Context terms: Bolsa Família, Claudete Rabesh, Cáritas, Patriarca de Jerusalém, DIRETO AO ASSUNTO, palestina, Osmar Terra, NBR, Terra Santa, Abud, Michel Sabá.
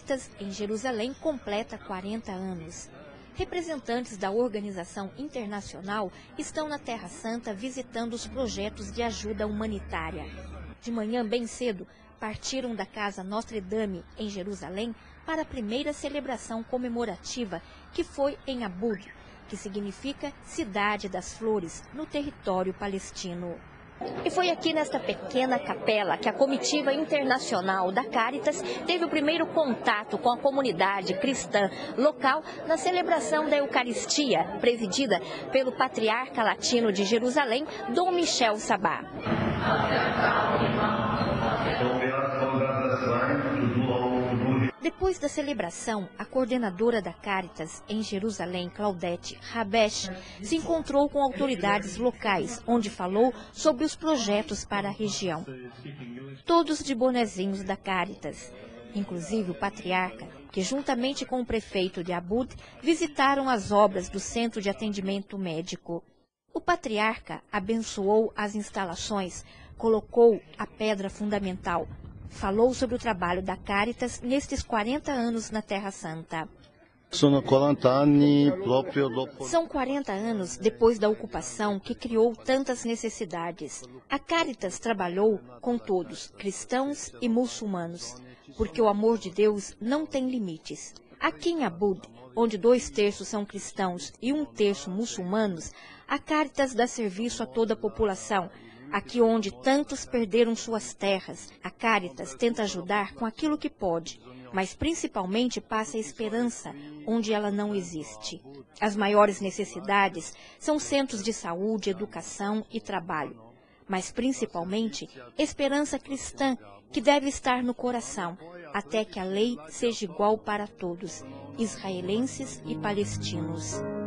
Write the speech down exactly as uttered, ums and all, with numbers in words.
Cáritas em Jerusalém completa quarenta anos. Representantes da organização internacional estão na Terra Santa visitando os projetos de ajuda humanitária. De manhã bem cedo, partiram da casa Notre Dame, em Jerusalém, para a primeira celebração comemorativa, que foi em Abud, que significa Cidade das Flores, no território palestino. E foi aqui nesta pequena capela que a comitiva internacional da Cáritas teve o primeiro contato com a comunidade cristã local na celebração da Eucaristia, presidida pelo Patriarca Latino de Jerusalém, Dom Michel Sabá. Depois da celebração, a coordenadora da Cáritas em Jerusalém, Claudete Rabesh, se encontrou com autoridades locais, onde falou sobre os projetos para a região. Todos de bonezinhos da Cáritas, inclusive o patriarca, que juntamente com o prefeito de Abud visitaram as obras do Centro de Atendimento Médico. O patriarca abençoou as instalações, colocou a pedra fundamental. Falou sobre o trabalho da Cáritas nestes quarenta anos na Terra Santa. São quarenta anos depois da ocupação que criou tantas necessidades. A Cáritas trabalhou com todos, cristãos e muçulmanos, porque o amor de Deus não tem limites. Aqui em Abud, onde dois terços são cristãos e um terço muçulmanos, a Cáritas dá serviço a toda a população. Aqui onde tantos perderam suas terras, a Cáritas tenta ajudar com aquilo que pode, mas principalmente passa a esperança onde ela não existe. As maiores necessidades são centros de saúde, educação e trabalho, mas principalmente esperança cristã que deve estar no coração, até que a lei seja igual para todos, israelenses e palestinos.